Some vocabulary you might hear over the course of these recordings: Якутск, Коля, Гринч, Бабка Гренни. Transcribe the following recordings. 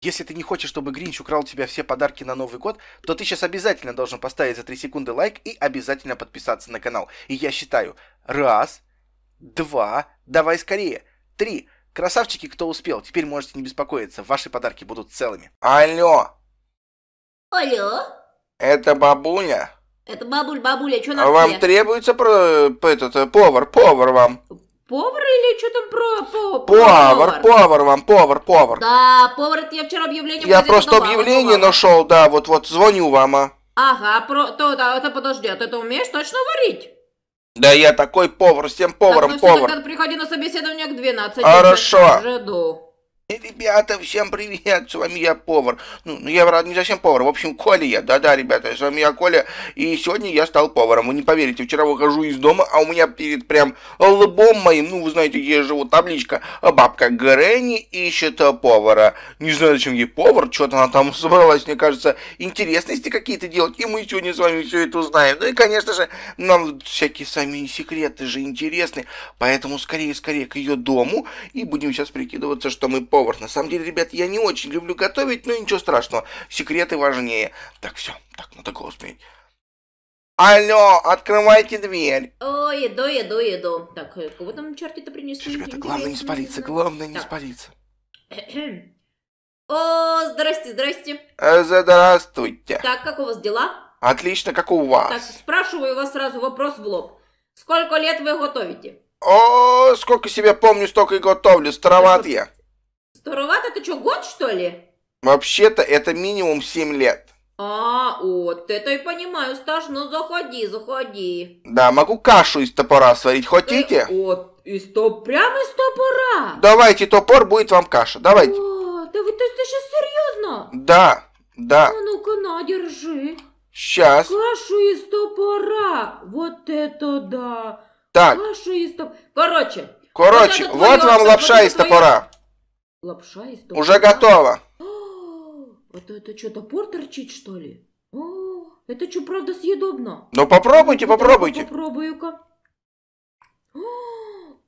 Если ты не хочешь, чтобы Гринч украл у тебя все подарки на Новый год, то ты сейчас обязательно должен поставить за 3 секунды лайк и обязательно подписаться на канал. И я считаю. Раз, два, давай скорее. Три. Красавчики, кто успел, теперь можете не беспокоиться. Ваши подарки будут целыми. Алло. Алло. Это бабуня? Это бабуля, что надо? Вам требуется повар вам. Повар или что там про... Повар вам. Да, повар, это я вчера объявление... Я просто объявление нашел, да, вот звоню вам, а. Ага, это подожди, а ты это умеешь точно варить? Да я такой повар, всем поваром так, ну, повар. Тогда приходи на собеседование к 12. Хорошо. Ребята, всем привет, с вами я повар. Ну, я рад, не совсем повар, в общем, Коля я. Да-да, ребята, с вами я Коля, и сегодня я стал поваром. Вы не поверите, вчера выхожу из дома, а у меня перед прям лбом моим, ну, вы знаете, где я живу, табличка. Бабка Гренни ищет повара. Не знаю, зачем ей повар, что-то она там собралась, мне кажется, интересности какие-то делать. И мы сегодня с вами все это узнаем. Ну и, конечно же, нам всякие сами секреты же интересны. Поэтому скорее к ее дому, и будем сейчас прикидываться, что мы повар. На самом деле, ребят, я не очень люблю готовить, но ничего страшного. Секреты важнее. Так, все. Так, надо голос менять. Алло, открывайте дверь. О, еду. Так, кого там черти-то принесли? Ребята, главное не спалиться, О, здрасте. Здравствуйте. Так, как у вас дела? Отлично, как у вас? Так, спрашиваю вас сразу вопрос в лоб. Сколько лет вы готовите? О, сколько себя помню, столько и готовлю. Староват я. Старовато? Ты что, год, что ли? Вообще-то это минимум 7 лет. А, вот это и понимаю, стаж, ну заходи. Да, могу кашу из топора сварить, хотите? Вот, прямо из топора? Давайте топор, будет вам каша, давайте. О, да вы, ты сейчас серьезно? Да. А ну-ка, на, держи. Сейчас. Кашу из топора, вот это да. Так. Кашу из топора. Короче, вот вам лапша из топора. Лапша из топора. Уже готово. Это что, топор торчит, что ли? О, это что, правда съедобно? Ну попробуйте. Попробую-ка.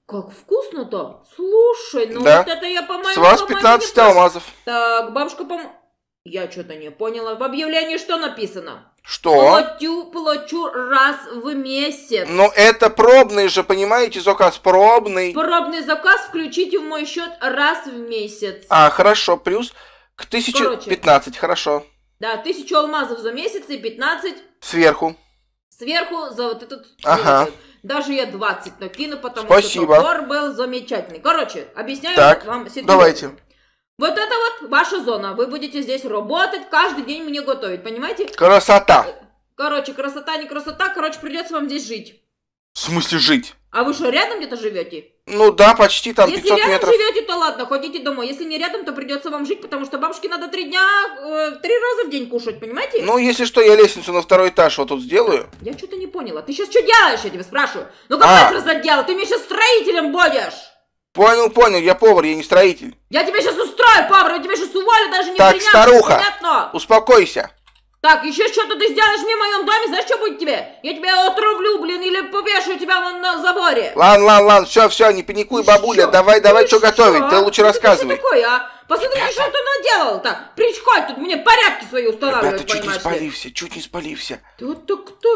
Как вкусно-то. Слушай, ну да. Вот это я, по-моему... С вас 15 алмазов. Так, бабушка, я что-то не поняла. В объявлении что написано? Что? Плачу раз в месяц. Но это пробный же, понимаете, заказ пробный. Пробный заказ включите в мой счет раз в месяц. А, хорошо, плюс к 1015, хорошо. Да, 1000 алмазов за месяц и 15... Сверху за вот этот... Ага. Месяц. Даже я 20 накину, потому что товар был замечательный. Короче, объясняю вам ситуацию. Давайте. Вот это вот ваша зона. Вы будете здесь работать, каждый день мне готовить, понимаете? Красота! Короче, красота не красота, придется вам здесь жить. В смысле жить? А вы что, рядом где-то живете? Ну да, почти там 500 метров. Если рядом живете, то ладно, ходите домой. Если не рядом, то придется вам жить, потому что бабушке надо 3 раза в день кушать, понимаете? Ну, если что, я лестницу на 2-й этаж вот тут сделаю. Я что-то не поняла. Ты сейчас что делаешь, я тебя спрашиваю? Ну, как раз задела? Ты меня сейчас строителем будешь! Понял, я повар, я не строитель. Я тебя сейчас устрою, повар, я тебя сейчас уволю, даже не принято. Так, старуха, успокойся. Так, еще что-то ты сделаешь мне в моем доме, знаешь, что будет тебе? Я тебя отрублю, блин, или повешу тебя вон на заборе. Ладно, все, не паникуй, бабуля, давай, что готовить, ты лучше рассказывай. Что такое, а? Посмотри, что ты наделал, так, приходь тут, мне порядки свои устанавливать, ребята, чуть не спалився.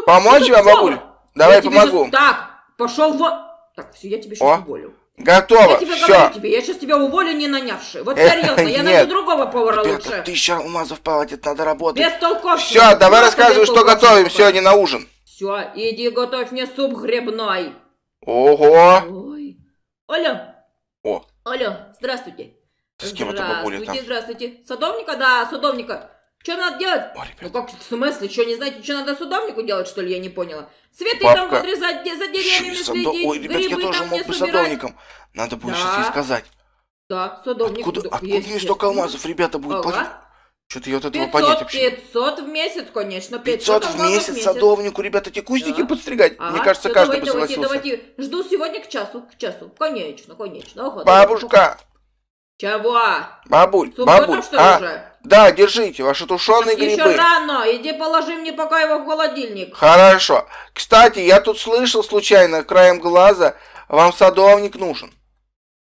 Помочь вам, бабуль? Давай, помогу. Так, пошел вон. Так, все, я тебя сейчас уволю. Готово, я сейчас тебя уволю, не нанявши. Вот серьезно, я найду другого повара лучше. 1000 алмазов платит, надо работать. Без толков. Все, давай рассказывай, что готовим сегодня на ужин. Все, иди готовь мне суп грибной. Ого. Ой. Алло, здравствуйте. С кем это бабуля там? Здравствуйте. Садовника? Да, садовника. Что надо делать? Ну как, в смысле, что не знаете, что надо садовнику делать, что ли, я не поняла. Цветы там подрезать, за деревьями следить, ой, ребят, я тоже мог быть садовником. Надо будет сейчас ей сказать. Да, садовник. Откуда мне столько алмазов, ребята, будет платить? Что-то я от этого понять вообще. 500 в месяц, конечно. 500 в месяц садовнику, ребята, эти кустики подстригать. Мне кажется, каждый бы согласился. Давайте. Жду сегодня к часу. Конечно. Бабушка. Чего? Бабуль. Да, держите, ваши тушеные грибы. Еще рано, иди положи мне пока его в холодильник. Хорошо. Кстати, я тут слышал случайно, краем глаза, вам садовник нужен.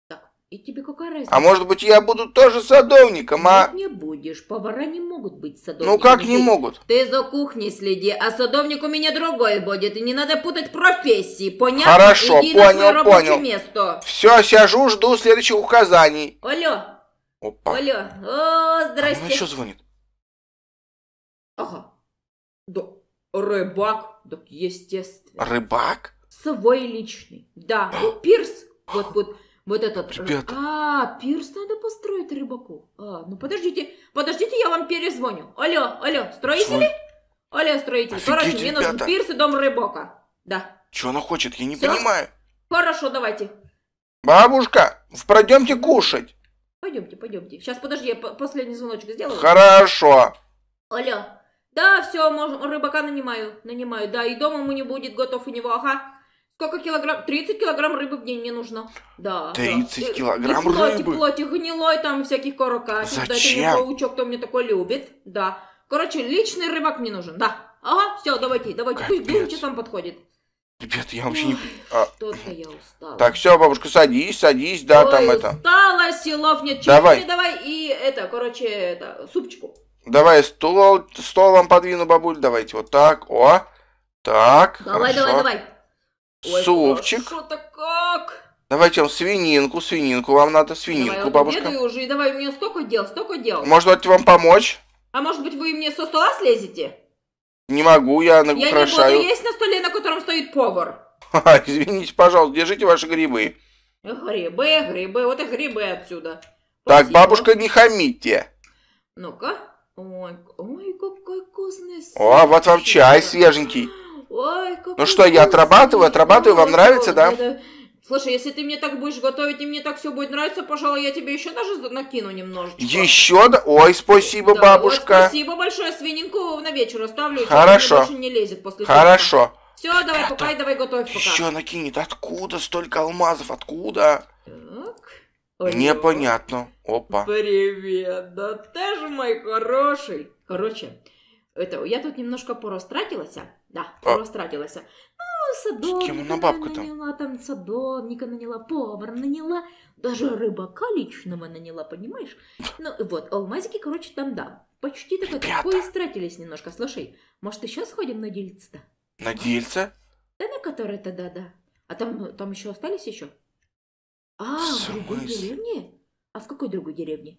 Так, И тебе какая разница? А может быть, я буду тоже садовником, а? Нет, не будешь. Повара не могут быть садовниками. Ну как не могут? Ты за кухней следи, а садовник у меня другой будет. И не надо путать профессии, понятно? Хорошо, иди понял. Место. Все, сижу, жду следующих указаний. Алло. Опа. Алло. О, здрасте. А она что звонит? Ага. Да. Рыбак. Да, естественно. Рыбак? Свой личный. Да. Пирс. Вот. Вот этот... Ребята. А, пирс надо построить рыбаку. А, ну подождите, я вам перезвоню. Алло, строители? Что? Алло, строители. Офигеть, короче, ребята. Мне нужен пирс и дом рыбака. Да. Что она хочет? Я не понимаю. Хорошо, давайте. Бабушка, пройдемте кушать. Пойдемте. Сейчас, подожди, я последний звоночек сделаю. Хорошо. Алло. Да, все, рыбака нанимаю. Да, и дом ему не будет готов у него, ага. Сколько килограмм? 30 килограмм рыбы в день мне нужно. Да. 30 килограмм рыбы? Теплоте гнилой, там всяких корокашек. Зачем? Да, это не паучок, кто мне такой любит. Да. Короче, личный рыбак мне нужен, да. Ага, все, давайте. Капец. Ты часам подходит. Ребят, я вообще не... Что-то я устала. Так, все, бабушка, садись, да, ой, там устала, это... устала, силов нет. Давай, и это, короче, это, супчику. Давай, стол вам подвину, бабуль, давайте, вот так, о. Так, давай. Ой, супчик. Что-то как? Давайте вам свининку вам надо, свининку, бабушка. Давай, я уже, и давай, у меня столько дел. Может, вам помочь? А может быть, вы мне со стола слезете? Не могу, я украшаю. Я не буду есть на столе, на котором стоит повар. Ха-ха, извините, пожалуйста, держите ваши грибы. Грибы, вот и грибы отсюда. Так, спасибо. Бабушка, не хамите. Ну-ка. Ой, какой вкусный сыр. О, вот вам чай свеженький. Ой, ну что, я отрабатываю, вам нравится, да? Слушай, если ты мне так будешь готовить, и мне так все будет нравиться, пожалуй, я тебе еще даже накину немножечко. Еще? Ой, спасибо, да, бабушка. Ой, спасибо большое, свининку на вечер оставлю. Хорошо. Больше не лезет после Хорошо. Все, давай, пока, и давай готовь пока. Еще накинет. Откуда столько алмазов? Откуда? Так. Ой, непонятно. Опа. Привет, да ты же мой хороший. Короче... Это, я тут немножко порастратилась, да, Ну, садовника наняла, там садовника наняла, повар наняла, даже рыбака личного наняла, понимаешь? Ну, вот, алмазики, короче, там, да, почти такое истратились немножко. Слушай, может, еще сходим на дельце-то? На дельце? Да, на которое-то, да. А там еще остались еще? А, в другой деревне? А в какой другой деревне?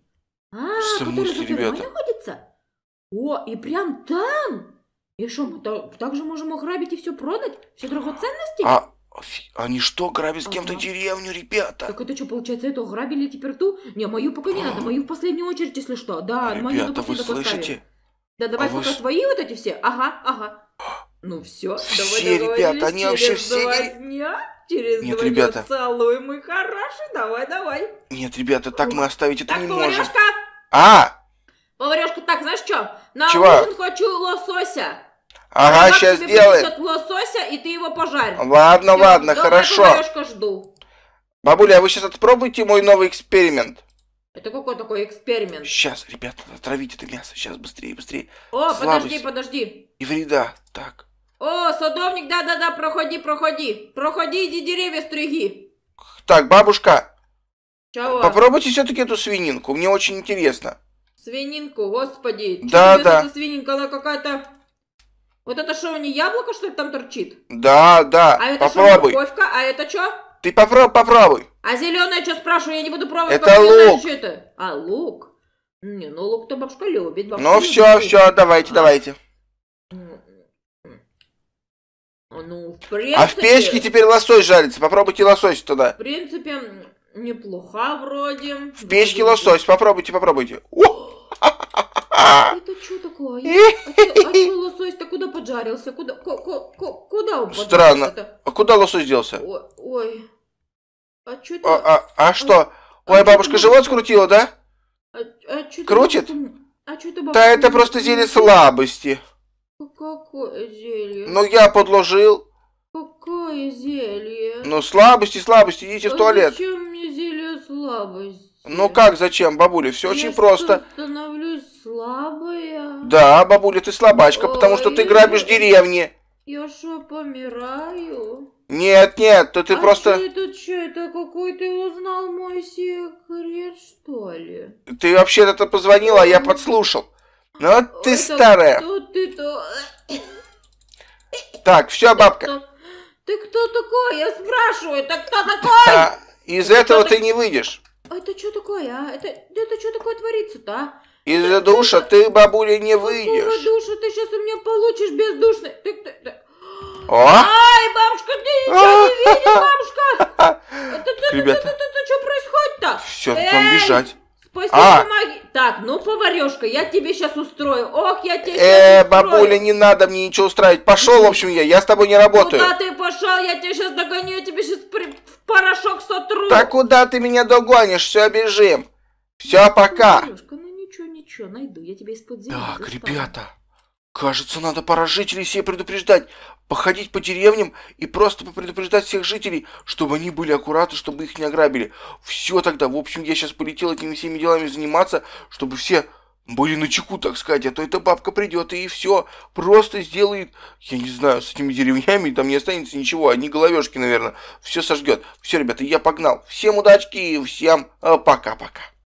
А, которая за фермой находится? О, и прям там? И что, мы так же можем ограбить и все продать? Все драгоценности? А они что, грабят с кем-то деревню, ребята? Так это что, получается, это ограбили теперь ту? Не, мою пока не надо, мою в последнюю очередь, если что. Да, ребята, вы слышите? Да, давай пока свои вот эти все. Ага. Ну все, все, ребята, они вообще все... Через 2 дня целуем и хороши, давай. Нет, ребята, так мы оставить это не можем. Так, поварешка! Поварешка, так, знаешь что? На ужин хочу лосося. Ага, сейчас сделай. Лосося, и ты его пожарь. Ладно, хорошо. Поварешка, жду. Бабуля, а вы сейчас отпробуйте мой новый эксперимент. Это какой такой эксперимент? Сейчас, ребята, отравите это мясо. Сейчас, быстрее. О, подожди. И вреда, так. О, садовник, да, проходи, иди деревья стриги. Так, бабушка. Чего? Попробуйте все-таки эту свининку, мне очень интересно. Свининку, господи. Да. Эта свининка, она какая-то... Вот это что, у нее яблоко, что ли, там торчит? Да. А это попробуй. Что, морковка? А это что? Ты попробуй. А зеленая, что спрашиваю? Я не буду пробовать. Это лук. Знаю, это. А, лук? Не, ну лук-то бабушка любит. Ну все, давайте. Ну, в принципе... А в печке теперь лосось жарится. Попробуйте лосось туда. В принципе, неплохо вроде. В печке лосось. Попробуйте. Это что такое? А что лосось-то куда поджарился? Куда он поджарился? Странно. А куда лосось делся? Ой. А что это? А что? Ой, бабушка живот скрутила, да? Крутит? Да это просто зелье слабости. Какое зелье? Ну я подложил. Какое зелье? Ну слабости, идите в туалет. Зачем мне зелье слабости? Ну как, зачем, бабуля? Все очень просто. Я становлюсь слабая? Да, бабуля, ты слабачка, потому что ты грабишь деревни. Я что, помираю? Нет, нет, то ты просто... Что это? Какой ты узнал мой секрет, что ли? Ты вообще-то позвонила, а я подслушал. Ну вот ты старая. Так, все, бабка. Ты кто такой? Я спрашиваю, так кто такой? Из этого ты не выйдешь. Это что такое, а? Это что такое творится-то, а? Из-за душа ты, бабуля, не выйдешь. Из-за душа ты сейчас у меня получишь бездушный. Ай, бабушка, ты ничего не видишь, бабушка! Ребята, что происходит-то? Все, там бежать. Спасибо, помоги. Так, ну, поварешка, я тебе сейчас устрою. Ох, я тебе сейчас устрою. Бабуля, не надо мне ничего устраивать. Пошел, в общем, я с тобой не работаю. Куда ты пошел? Я тебя сейчас догоню, я тебе сейчас в порошок сотру. Да куда ты меня догонишь? Все, бежим. Все, пока. Поварешка, ну ничего, найду. Я тебя из-под земли. Так, ребята, кажется, надо пора жителей все предупреждать. Походить по деревням и просто предупреждать всех жителей, чтобы они были аккуратны, чтобы их не ограбили. Все тогда, в общем, я сейчас полетел этими всеми делами заниматься, чтобы все были начеку, так сказать. А то эта бабка придет и все просто сделает, я не знаю, с этими деревнями, там не останется ничего, одни головешки, наверное, все сожгет. Все, ребята, я погнал. Всем удачки и всем пока-пока.